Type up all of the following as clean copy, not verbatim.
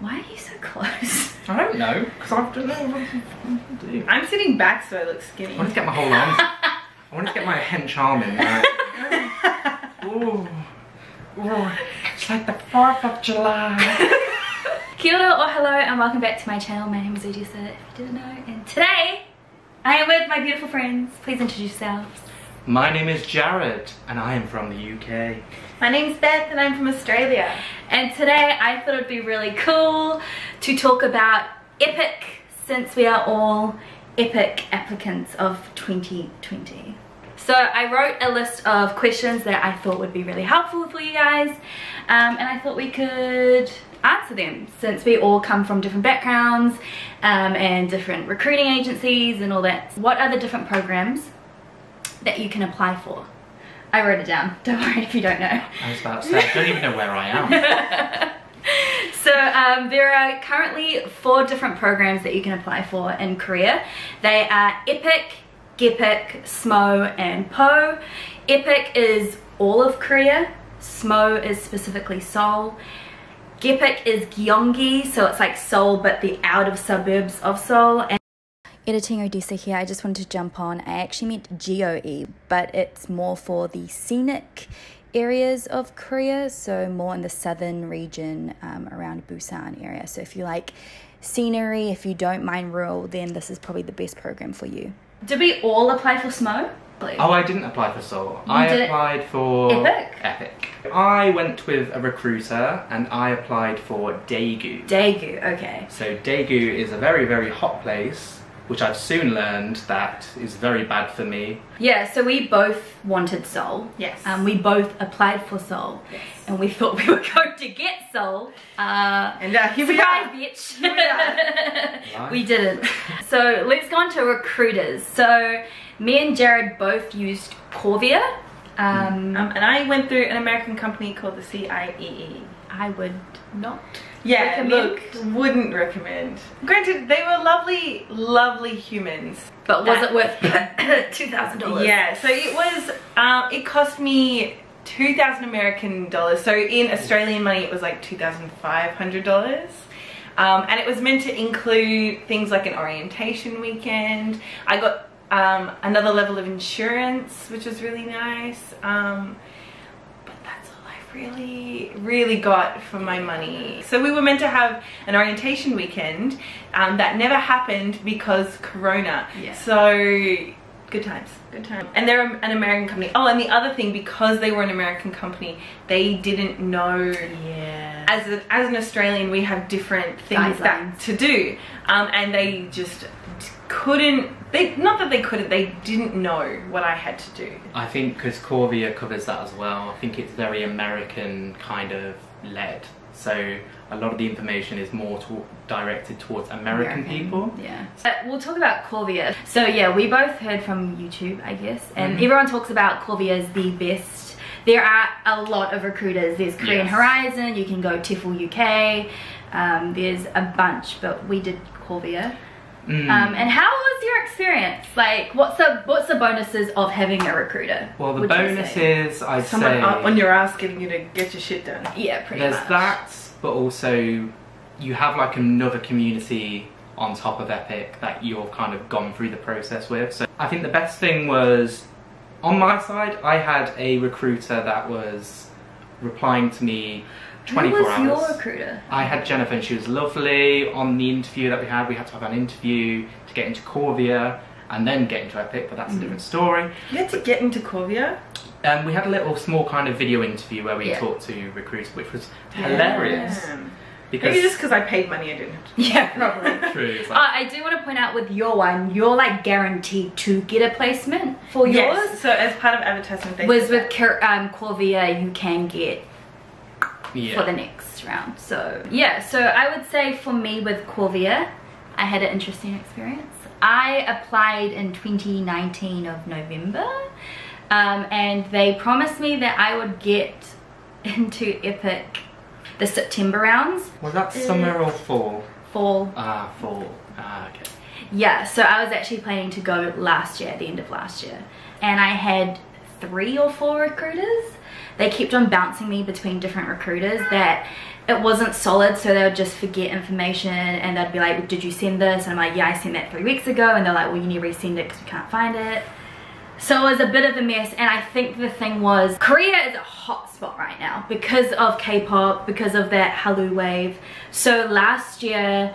Why are you so close? I don't know, because I don't know. I'm sitting back so I look skinny. I want to get my whole arm. I want to get my hench arm in. Ooh, ooh, it's like the 4th of July. Kia ora, or hello, and welcome back to my channel. My name is Odessa, if you didn't know, and today I am with my beautiful friends. Please introduce yourselves. My name is Jared, and I am from the UK. My name's Beth, and I'm from Australia. And today I thought it'd be really cool to talk about EPIK, since we are all EPIK applicants of 2020. So I wrote a list of questions that I thought would be really helpful for you guys, and I thought we could answer them since we all come from different backgrounds and different recruiting agencies and all that. What are the different programs that you can apply for? I wrote it down, don't worry if you don't know. I was about to say, I don't even know where I am. So there are currently 4 different programs that you can apply for in Korea. They are EPIK, GEPIK, SMO and PO. EPIK is all of Korea, SMO is specifically Seoul. GEPIK is Gyeonggi, so it's like Seoul but the out of suburbs of Seoul. And editing Odessa here, I just wanted to jump on. I actually meant GOE, but it's more for the scenic areas of Korea, so more in the southern region around Busan area. So if you like scenery, if you don't mind rural, then this is probably the best program for you. Did we all apply for SMO? Oh, I didn't apply for Seoul. I applied for EPIK. EPIK. I went with a recruiter and I applied for Daegu. Daegu, okay. So Daegu is a very, very hot place, which I've soon learned that is very bad for me. Yeah, so we both wanted Seoul. Yes. We both applied for Seoul. Yes. And we thought we were going to get Seoul. And here we are, bitch. Here we are. Right. We didn't. So let's go on to recruiters. So me and Jared both used Korvia. And I went through an American company called the CIEE. I would not. Yeah, look, wouldn't recommend. Granted, they were lovely, lovely humans. But was it worth $2,000? Yeah, so it was, it cost me 2,000 American dollars. So in Australian money, it was like $2,500. And it was meant to include things like an orientation weekend. I got another level of insurance, which was really nice. Really got for my money. So we were meant to have an orientation weekend that never happened because Corona. Yeah. So good times, good times. And they're an American company. Oh, and the other thing, because they were an American company, they didn't know. Yeah. As an Australian, we have different things that to do, and they just couldn't. Not that they couldn't, they didn't know what I had to do. I think because Korvia covers that as well, I think it's very American kind of led. So a lot of the information is more directed towards American people. Yeah. We'll talk about Korvia. So yeah, we both heard from YouTube, I guess, and everyone talks about Korvia as the best. There are a lot of recruiters. There's Korean Horizon, you can go TEFL UK, there's a bunch, but we did Korvia. And how was your experience? Like, what's the bonuses of having a recruiter? Well, the bonuses, I'd say, someone up on your ass getting you to get your shit done. Yeah, pretty much. There's that, but also you have like another community on top of EPIK that you've kind of gone through the process with. So I think the best thing was, on my side, I had a recruiter that was replying to me 24 hours. Who was your recruiter? I had Jennifer, and she was lovely. On the interview that we had to have an interview to get into Korvia and then get into EPIK, but that's a different story. You had to get into Korvia? We had a little small kind of video interview where we talked to recruiters, which was hilarious. Because maybe just because I paid money, I didn't have to. Yeah, probably. True. Like, I do want to point out with your one, you're like guaranteed to get a placement for yours. So as part of advertisement, they was with Korvia, you can get for the next round. So yeah, so I would say for me with Korvia, I had an interesting experience. I applied in 2019 of November, and they promised me that I would get into EPIK the September rounds. Was that summer or fall? Fall. Ah, fall. Ah, okay. Yeah, so I was actually planning to go last year, at the end of last year, and I had 3 or 4 recruiters. They kept on bouncing me between different recruiters that it wasn't solid, so they would just forget information and they'd be like, did you send this? And I'm like, yeah, I sent that 3 weeks ago. And they're like, well, you need to resend it because we can't find it. So it was a bit of a mess. And I think the thing was, Korea is a hot spot right now because of K-pop, because of that Hallyu wave. So last year,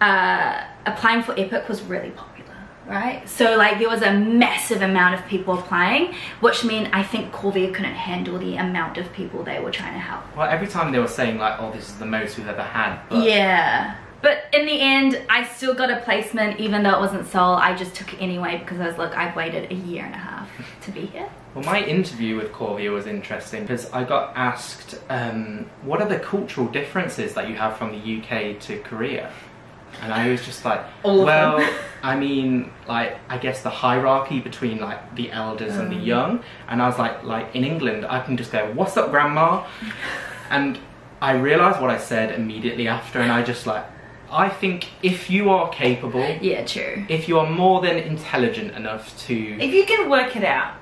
applying for EPIK was really popular, right? So like there was a massive amount of people applying, which meant I think Korvia couldn't handle the amount of people they were trying to help. Well, every time they were saying like, oh, this is the most we've ever had. But... yeah. But in the end, I still got a placement, even though it wasn't Seoul. I just took it anyway because I was like, I've waited a year and a half to be here. Well, my interview with Korvia was interesting because I got asked, what are the cultural differences that you have from the UK to Korea? And I was just like, well, I mean, like, I guess the hierarchy between, like, the elders and the young. And I was like, in England, I can just go, what's up, grandma? And I realised what I said immediately after, and I just, like, I think if you are capable... yeah, true. If you are more than intelligent enough to... if you can work it out.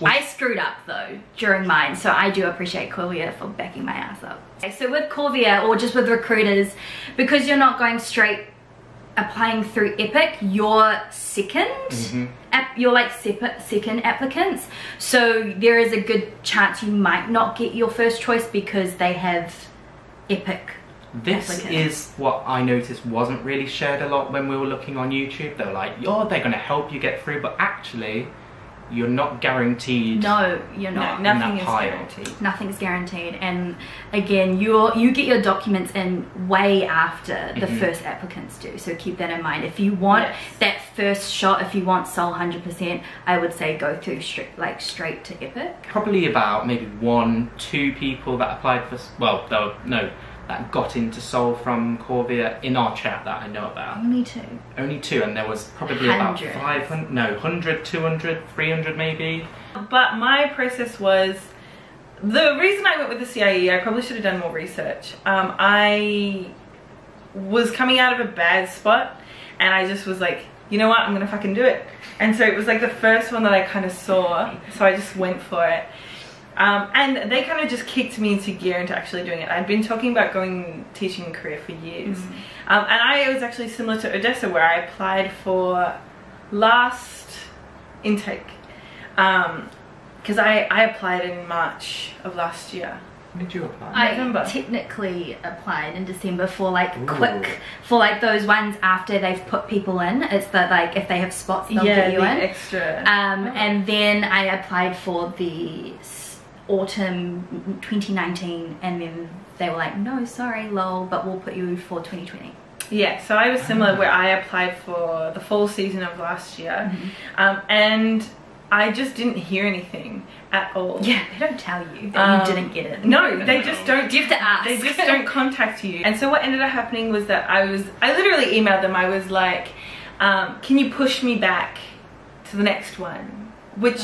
Well, I screwed up though during mine, so I do appreciate Korvia for backing my ass up. Okay, so with Korvia or just with recruiters, because you're not going straight applying through EPIK, you're second. You're like second applicants, so there is a good chance you might not get your first choice because they have EPIK. This is what I noticed wasn't really shared a lot when we were looking on YouTube. They were like, oh, they're going to help you get through, but actually... you're not guaranteed. No, you're not. Nothing is guaranteed. Nothing's guaranteed. And again, you get your documents in way after the first applicants do. So keep that in mind. If you want that first shot, if you want Seoul 100%, I would say go through straight to EPIK. Probably about maybe 1-2 people that applied for, well, that got into Seoul from Korvia in our chat that I know about. Only two. Only two, and there was probably about 500, no, 100, 200, 300 maybe. But my process was, the reason I went with the CIEE, I probably should have done more research. I was coming out of a bad spot, and I just was like, you know what, I'm gonna fucking do it. And so it was like the first one that I kind of saw, so I just went for it. And they kind of just kicked me into gear into actually doing it. I'd been talking about going teaching in Korea for years. And I was actually similar to Odessa, where I applied for last intake. Because I applied in March of last year. When did you apply? I technically applied in December for like quick, for like those ones after they've put people in. It's that like if they have spots they'll get you in. Extra. And then I applied for the autumn 2019, and then they were like, no, sorry, lol, but we'll put you for 2020. Yeah, so I was similar where I applied for the fall season of last year, and I just didn't hear anything at all. Yeah, they don't tell you that you didn't get it. No, they just don't. You have to ask. They just don't contact you. And so what ended up happening was that I literally emailed them. I was like, can you push me back to the next one? Which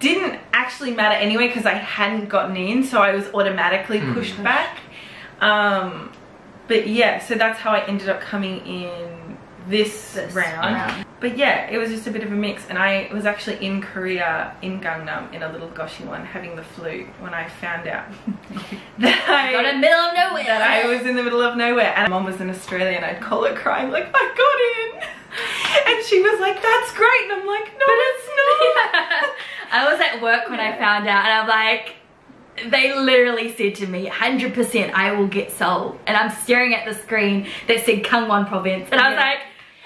didn't actually matter anyway because I hadn't gotten in, so I was automatically pushed back. But yeah, so that's how I ended up coming in this round. But yeah, it was just a bit of a mix, and I was actually in Korea, in Gangnam, in a little goshiwon, having the flu when I found out that I got in the middle of nowhere. That I was in the middle of nowhere, and my mom was in Australia, and I'd call her crying like, I got in. And she was like, that's great, and I'm like, no, but it's not. I was at work when I found out, and I'm like, they literally said to me, 100% I will get Seoul. And I'm staring at the screen that said Gangwon province, and I was like,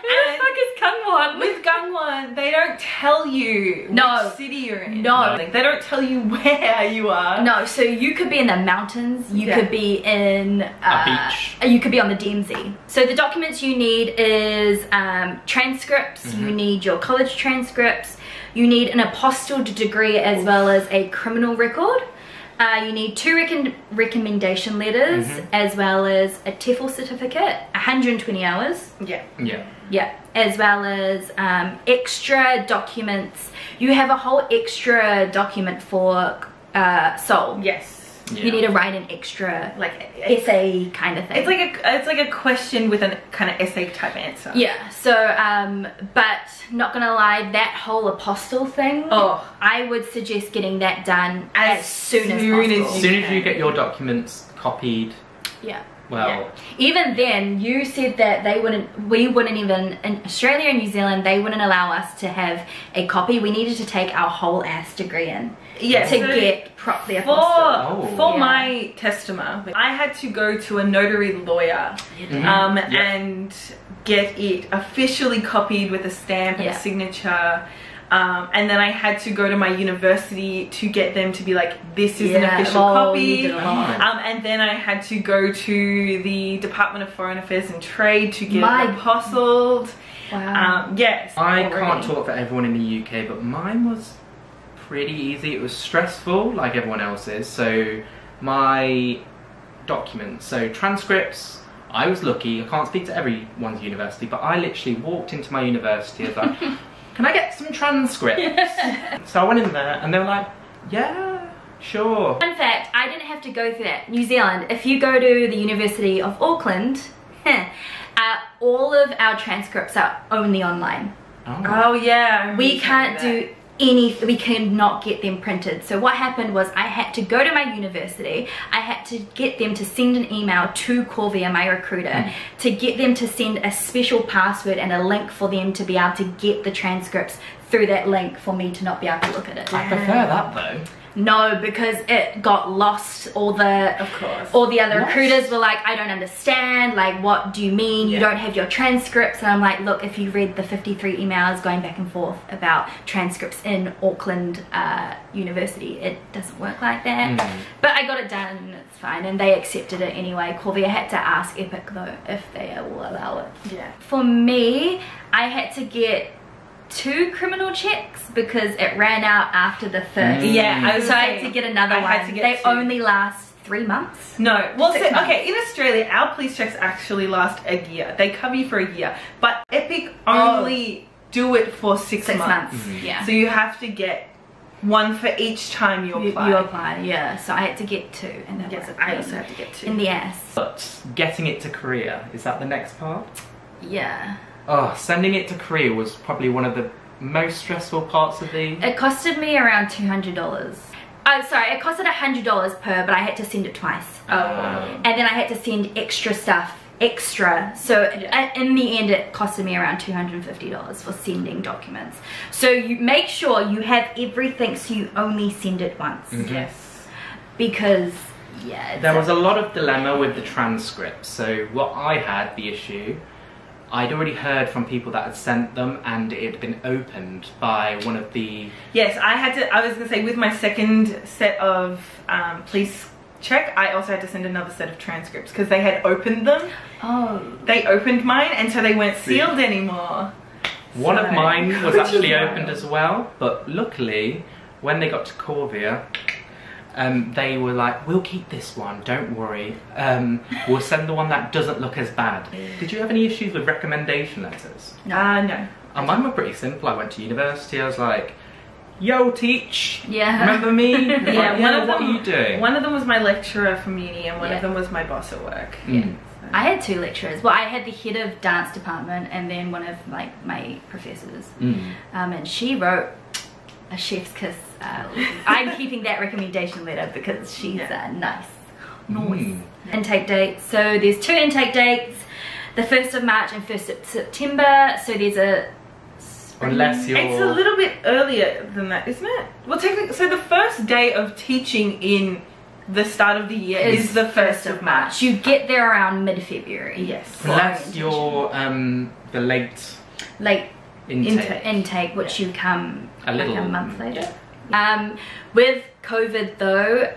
who the fuck is Gangwon? With Gangwon, they don't tell you which city you're in. No. They don't tell you where you are. No, so you could be in the mountains, you could be in... a beach. You could be on the DMZ. So the documents you need is transcripts, you need your college transcripts, you need an apostille degree as well as a criminal record. You need 2 recommendation letters as well as a TEFL certificate, 120 hours. Yeah, as well as extra documents. You have a whole extra document for Seoul. Yes. Yeah. You need to write an extra like essay kind of thing. It's like a question with a kind of essay type answer. Yeah. So, but not gonna lie, that whole apostille thing. Oh, I would suggest getting that done as soon as possible. As soon as you get your documents, copied. Yeah. Well, yeah. Even then, you said that they wouldn't, we wouldn't even, in Australia and New Zealand, they wouldn't allow us to have a copy. We needed to take our whole ass degree in to get properly apostle. For my testament, I had to go to a notary lawyer and get it officially copied with a stamp and a signature. And then I had to go to my university to get them to be like, this is an official copy. And then I had to go to the Department of Foreign Affairs and Trade to get it apostilled. Wow. Yes. I can't talk for everyone in the UK, but mine was pretty easy. It was stressful, like everyone else's. So my documents, so transcripts, I was lucky. I can't speak to everyone's university, but I literally walked into my university as like, can I get some transcripts? So I went in there and they were like, yeah, sure. Fun fact, I didn't have to go through that. New Zealand, if you go to the University of Auckland, all of our transcripts are only online. Oh yeah. We can't do anything, we cannot get them printed. So what happened was I had to go to my university, I had to get them to send an email to Korvia, my recruiter, to get them to send a special password and a link for them to be able to get the transcripts through that link for me to not be able to look at it. I prefer that though. No, because it got lost. All the other recruiters were like, I don't understand, like what do you mean you don't have your transcripts? And I'm like, look, if you read the 53 emails going back and forth about transcripts in Auckland University, it doesn't work like that. But I got it done and it's fine, and they accepted it anyway. Korvia had to ask EPIK though if they will allow it. For me, I had to get 2 criminal checks because it ran out after the first. So I had to get another one. They only last 3 months. No, well, so, okay, in Australia, our police checks actually last a year. They cover you for a year, but EPIK only do it for six months. So you have to get one for each time you apply. So I had to get 2, and that was I also had to get 2 in the ass. But getting it to Korea, is that the next part? Yeah. Oh, sending it to Korea was probably one of the most stressful parts of the... It costed me around $200. Oh, sorry, it costed $100 per, but I had to send it twice. And then I had to send extra stuff, So in the end, it costed me around $250 for sending documents. So you make sure you have everything so you only send it once. Because... there was a lot of dilemma with the transcript. So what I had, the issue... I'd already heard from people that had sent them and it had been opened by one of the... I was going to say, with my second set of police check, I also had to send another set of transcripts because they had opened them. They opened mine, and so they weren't sealed anymore. One of mine was actually opened as well, but luckily, when they got to Korvia, they were like, we'll keep this one, don't worry, we'll send the one that doesn't look as bad. Did you have any issues with recommendation letters? No. Mine were pretty simple. I went to university, I was like, yo, teach, remember me? What are you doing? One of them was my lecturer from uni, and one of them was my boss at work. I had 2 lecturers. Well, I had the head of dance department and then one of like my professors, and she wrote a chef's kiss. I'm keeping that recommendation letter because she's nice. Intake dates. So there's 2 intake dates, the 1st of March and 1st of September. So there's a spring. Unless you're... It's a little bit earlier than that, isn't it? Well, technically, so the first day of teaching in the start of the year is the 1st of March. You get there around mid-February. Unless you're the late intake, which you come a month later. With COVID though,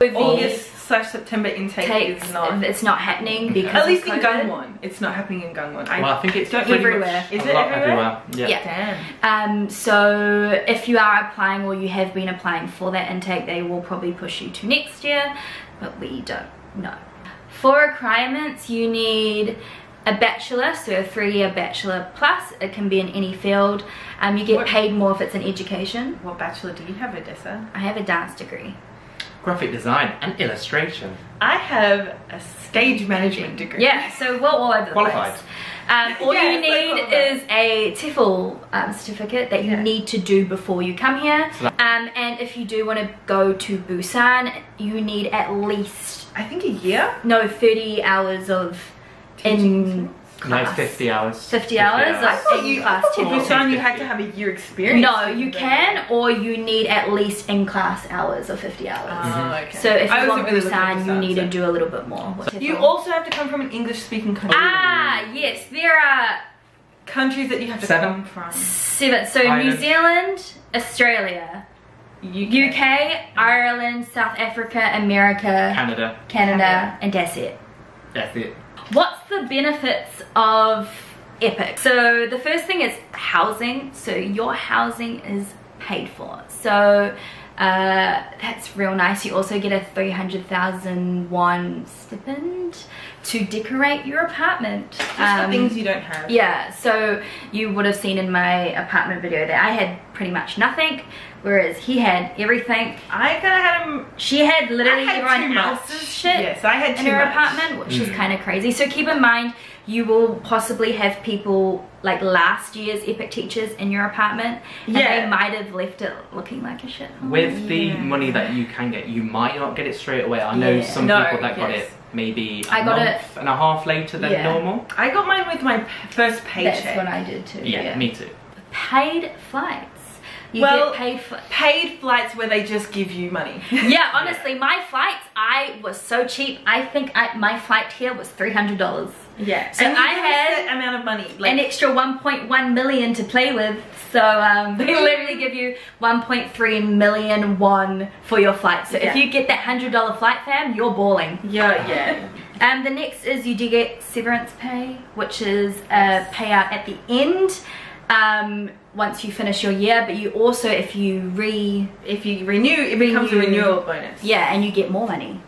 August/September intake is not... It's not happening because at least in Gangwon. It's not happening in Gangwon. Well, I think it's everywhere. Is it everywhere? Yeah. So if you are applying or you have been applying for that intake, they will probably push you to next year, but we don't know. For requirements, you need a bachelor, so a 3-year bachelor plus. It can be in any field. You get paid more if it's in education. What bachelor do you have, Odessa? I have a dance degree. Graphic design and illustration. I have a stage management degree. So we're all over the place. Qualified. All you need is a TEFL certificate that you need to do before you come here. And if you do want to go to Busan, you need at least, I think, a year? No, 30 hours of teaching. Class. No, 50 hours. 50 hours? Like in-class TEFL. Busan, you had to have a year experience. No, you can, or you need at least in-class hours of 50 hours. Oh, okay. So if you want Busan, you need to do a little bit more. You also have to come from an English-speaking country. Ah, yes. There are countries that you have to come from. Seven. So New Zealand, Australia, UK, Ireland, South Africa, America, Canada, and that's it. That's it. What's the benefits of EPIK? So the first thing is housing. So your housing is paid for. So that's real nice. You also get a 300,000 won stipend to decorate your apartment. Just the things you don't have. Yeah, so you would have seen in my apartment video that I had pretty much nothing, whereas he had everything. I kind of had him. She had literally everyone else's shit. Yes, I had in her apartment, which is kind of crazy. So keep in mind, you will possibly have people like last year's EPIK teachers in your apartment, and they might have left it looking like a shit. With the money that you can get, you might not get it straight away. I know some people that got it maybe a month and a half later than normal. I got mine with my first paycheck. That's what I did too. Yeah, me too. Paid flights. You get paid flights where they just give you money. Yeah, honestly, my flights, I was so cheap. I think my flight here was $300. Yeah. So and I had that amount of money, like, an extra 1.1 million to play with. So they literally give you 1.3 million won for your flight. So if you get that $100 flight, fam, you're balling. Yeah, yeah. The next is you do get severance pay, which is a payout at the end. Once you finish your year, but you also, if you renew, it becomes a renewal bonus. Yeah, and you get more money.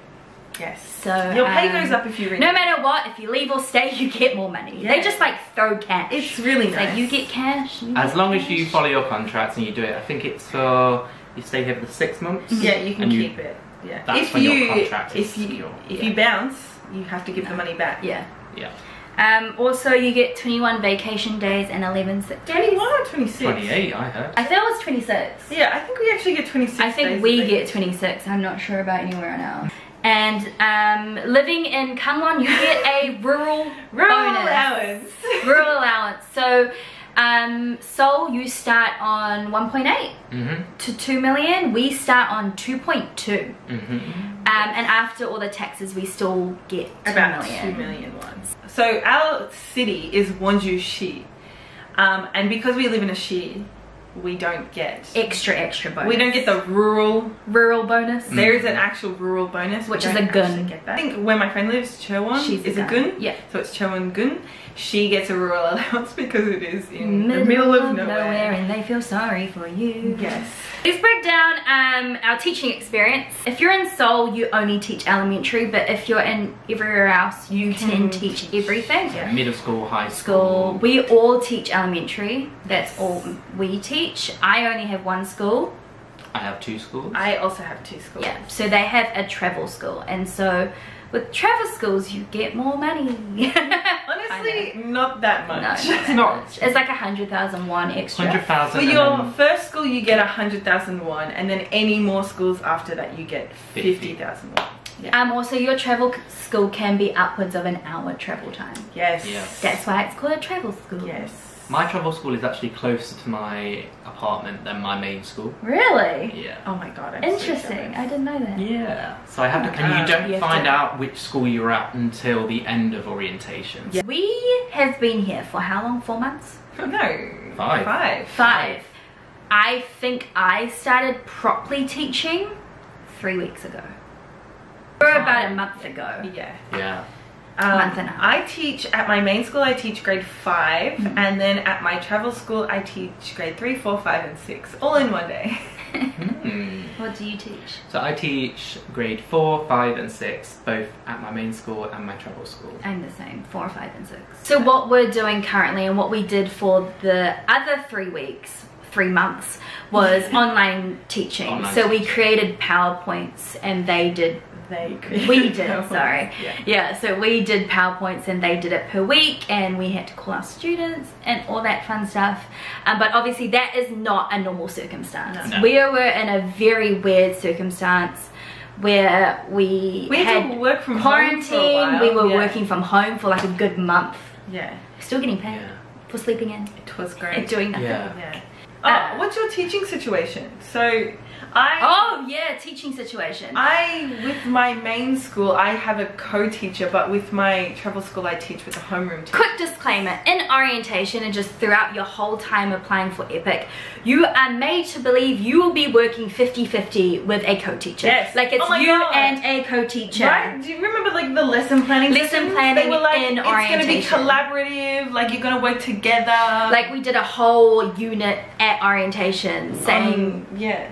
Yes. So your pay goes up if you renew. No matter what, if you leave or stay, you get more money. Yeah. They just like throw cash. It's really nice. Like you get cash. As long as you follow your contracts and you do it. I think it's for you stay here for the 6 months. Yeah, you can keep it. Yeah. That's when your contract is secure. If you bounce, you have to give the money back. Yeah. Yeah. Also, you get 21 vacation days and 11 sick days. 21 or 26? 28, I heard. I thought it was 26. Yeah, I think we actually get 26 days. I think we get 26. I'm not sure about anywhere now. And living in Gangwon, you get a rural allowance. Rural allowance. So, Seoul, you start on 1.8 to 2 million. We start on 2.2. And after all the taxes, we still get about 2 million ones. So our city is Wonju. And because we live in a shi, we don't get extra bonus. We don't get the rural bonus. There is an actual rural bonus, which is a gun. I think where my friend lives, Chilwan, is a gun. Yeah. So it's Chilwan gun. She gets a rural allowance because it is in the middle of nowhere, and they feel sorry for you. Yes. Let's break down our teaching experience. If you're in Seoul, you only teach elementary, but if you're in everywhere else, you can teach everything. Yeah. Middle school, high school. We all teach elementary. That's all we teach. I only have one school. I have two schools. I also have two schools. Yeah, so they have a travel school, and so with travel schools you get more money. Honestly, not that much. No, it's not that much. It's like 100,000 won extra. 100,000. For your first school you get 100,000 won, and then any more schools after that you get 50,000 won. Yeah. Also, your travel school can be upwards of an hour travel time. Yes. That's why it's called a travel school. Yes. My travel school is actually closer to my apartment than my main school. Really? Yeah. Oh my god. I'm interesting. So I didn't know that. Yeah. So I have to, and you don't find out which school you're at until the end of orientation. Yeah. We have been here for how long? 4 months? No. Five. I think I started properly teaching 3 weeks ago. Or about a month ago. Yeah. Yeah. I teach at my main school, I teach grade 5, and then at my travel school, I teach grade 3, 4, 5, and 6, all in one day. What do you teach? So I teach grade 4, 5, and 6, both at my main school and my travel school. I'm the same, 4, 5, and 6. So what we're doing currently and what we did for the other 3 weeks, 3 months, was online teaching. So we created PowerPoints and they did they created PowerPoints. Sorry. Yeah, so we did PowerPoints and they did it per week, and we had to call our students and all that fun stuff. But obviously that is not a normal circumstance. No. We were in a very weird circumstance where we had to work from quarantine, home for a while. We were working from home for like a good month. Yeah. Still getting paid for sleeping in. It was great. And doing nothing. Yeah. Oh, what's your teaching situation? So teaching situation. With my main school, I have a co-teacher, but with my travel school, I teach with a homeroom teacher. Quick disclaimer, in orientation and just throughout your whole time applying for EPIK, you are made to believe you will be working 50-50 with a co-teacher. Yes. Like it's and a co-teacher. Right? Do you remember like the lesson planning? Lesson planning, they were like, in orientation. It's going to be collaborative, like you're going to work together. Like we did a whole unit at orientation saying...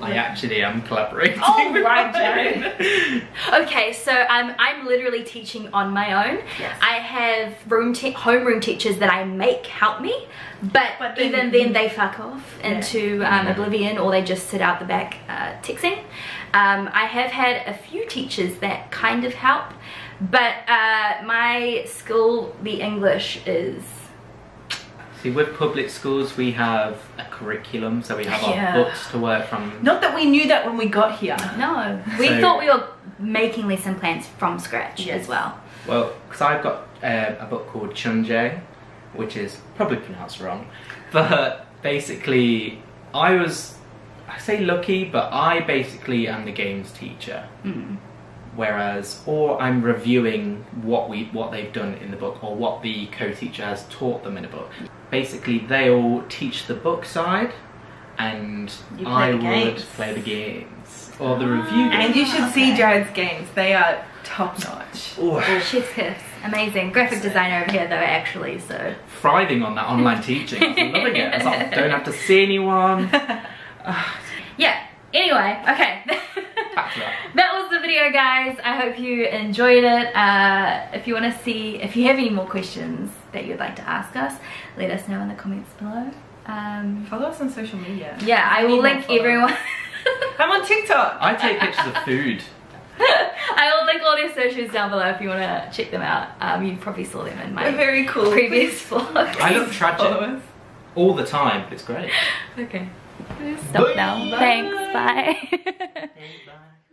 I actually am collaborating. Oh, right, Jared. Okay, so I'm literally teaching on my own. Yes. I have homeroom teachers that I make help me, but even then they fuck off into oblivion, or they just sit out the back texting. I have had a few teachers that kind of help, but my school, the English is... See, with public schools, we have a curriculum, so we have our books to work from. Not that we knew that when we got here. No, we thought we were making lesson plans from scratch as well. Well, because I've got a book called Chun, which is probably pronounced wrong, but basically I say lucky, but I basically am the games teacher. Mm. Whereas, or I'm reviewing what they've done in the book, or what the co-teacher has taught them in a book. Basically, they all teach the book side, and I would play the games or the review. And you should see Jared's games; they are top notch. Chef's kiss, amazing. Graphic designer over here, though, actually. So thriving on that online teaching, I'm loving it. It's like, don't have to see anyone. Anyway, okay. That was the video, guys. I hope you enjoyed it. If you have any more questions that you'd like to ask us, let us know in the comments below. Follow us on social media. Yeah, I will link everyone. I'm on TikTok. I take pictures of food. I will link all their socials down below if you want to check them out. You probably saw them in my previous vlog. I look tragic all the time, but it's great. Okay. Stop now. Thanks. Bye. Bye.